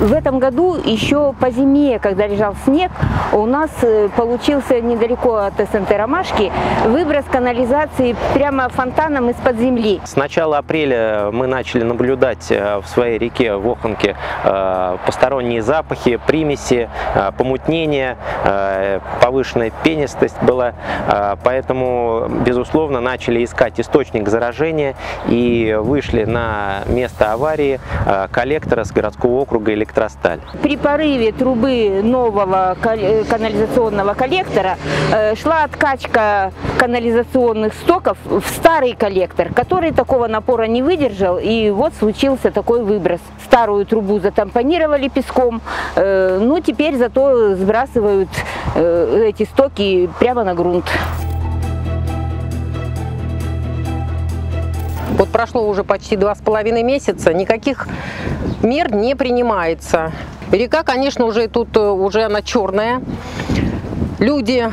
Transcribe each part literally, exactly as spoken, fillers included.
В этом году еще по зиме, когда лежал снег, у нас получился недалеко от СНТ Ромашки выброс канализации прямо фонтаном из-под земли. С начала апреля мы начали наблюдать в своей реке Вохонке посторонние запахи, примеси, помутнение, повышенная пенистость была, поэтому, безусловно, начали искать источник заражения и вышли на место аварии коллектора с городского округа Электросталь. При порыве трубы нового канализационного коллектора шла откачка канализационных стоков в старый коллектор, который такого напора не выдержал, и вот случился такой выброс. Старую трубу затампонировали песком, ну теперь зато сбрасывают эти стоки прямо на грунт. Вот прошло уже почти два с половиной месяца, никаких мер не принимается. Река, конечно, уже тут уже она черная. Люди,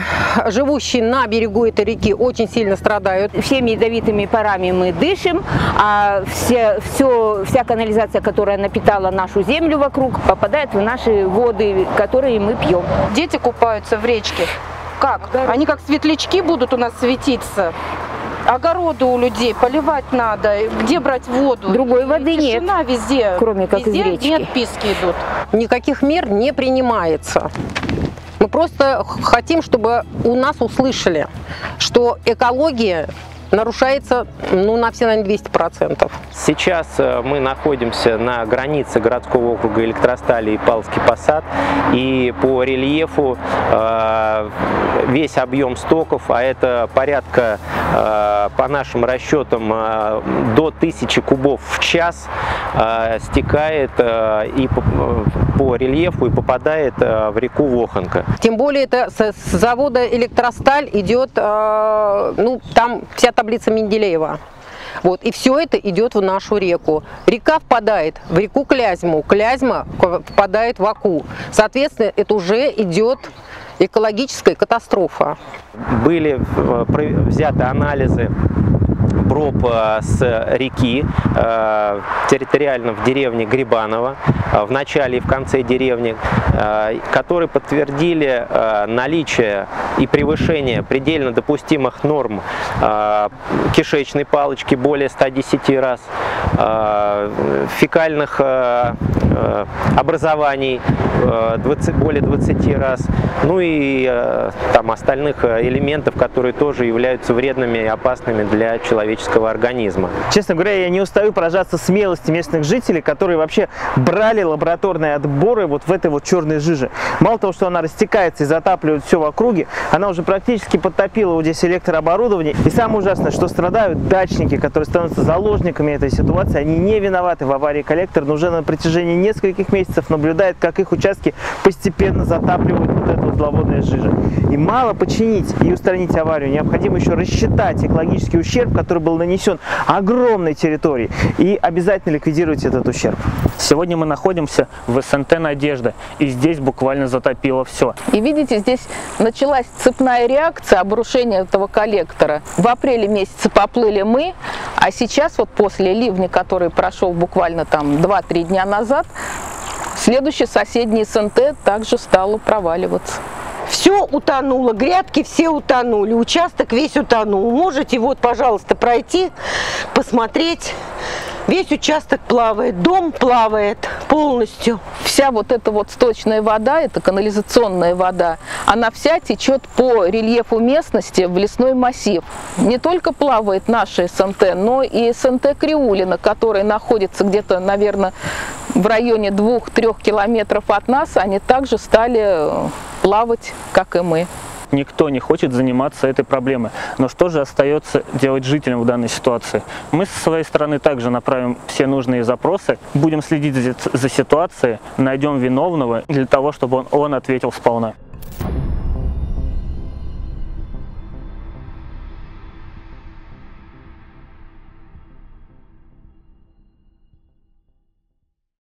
живущие на берегу этой реки, очень сильно страдают. Всеми ядовитыми парами мы дышим, а все, все, вся канализация, которая напитала нашу землю вокруг, попадает в наши воды, которые мы пьем. Дети купаются в речке. Как? Они как светлячки будут у нас светиться. Огороды у людей поливать надо, где брать воду? Другой воды нет. Тишина везде, кроме как везде из речки. Нет, писки идут. Никаких мер не принимается. Мы просто хотим, чтобы у нас услышали, что экология нарушается, ну, на все, наверное, двести процентов. Сейчас мы находимся на границе городского округа Электростали и Павловский Посад. И по рельефу э, весь объем стоков, а это порядка, э, по нашим расчетам, э, до тысячи кубов в час э, стекает э, и по, по рельефу и попадает э, в реку Вохонка. Тем более это с, с завода Электросталь идет, э, ну, там вся таблица Менделеева. Вот, и все это идет в нашу реку. Река впадает в реку Клязьму, Клязьма впадает в Оку. Соответственно, это уже идет экологическая катастрофа. Были взяты анализы проб с реки территориально в деревне Грибаново, в начале и в конце деревни, которые подтвердили наличие и превышение предельно допустимых норм кишечной палочки более ста десяти раз, фекальных образований более двадцати раз, ну и там остальных элементов, которые тоже являются вредными и опасными для человеческого организма. Честно говоря, я не устаю поражаться смелости местных жителей, которые вообще брали лабораторные отборы вот в этой вот черной жиже. Мало того, что она растекается и затапливает все в округе, она уже практически подтопила вот здесь электрооборудование. И самое ужасное, что страдают дачники, которые становятся заложниками этой ситуации. Они не виноваты в аварии коллектора, но уже на протяжении нескольких месяцев наблюдают, как их участки постепенно затапливают вот эту зловодную жижу. И мало починить и устранить аварию, необходимо еще рассчитать экологический ущерб, который был нанесен огромной территории, и обязательно ликвидировать этот ущерб. Сегодня мы находимся в СНТ «Надежда», и здесь буквально затопило все. И видите, здесь началась цепная реакция обрушения этого коллектора. В апреле месяце поплыли мы, а сейчас вот после ливня, который прошел буквально там два-три дня назад, следующее соседнее СНТ также стало проваливаться. Все утонуло, грядки все утонули, участок весь утонул. Можете вот, пожалуйста, пройти, посмотреть. Весь участок плавает, дом плавает полностью. Вся вот эта вот сточная вода, это канализационная вода, она вся течет по рельефу местности в лесной массив. Не только плавает наше СНТ, но и СНТ Криулина, который находится где-то, наверное, в районе двух-трёх километров от нас, они также стали плавать, как и мы. Никто не хочет заниматься этой проблемой. Но что же остается делать жителям в данной ситуации? Мы со своей стороны также направим все нужные запросы, будем следить за ситуацией, найдем виновного для того, чтобы он, он ответил сполна.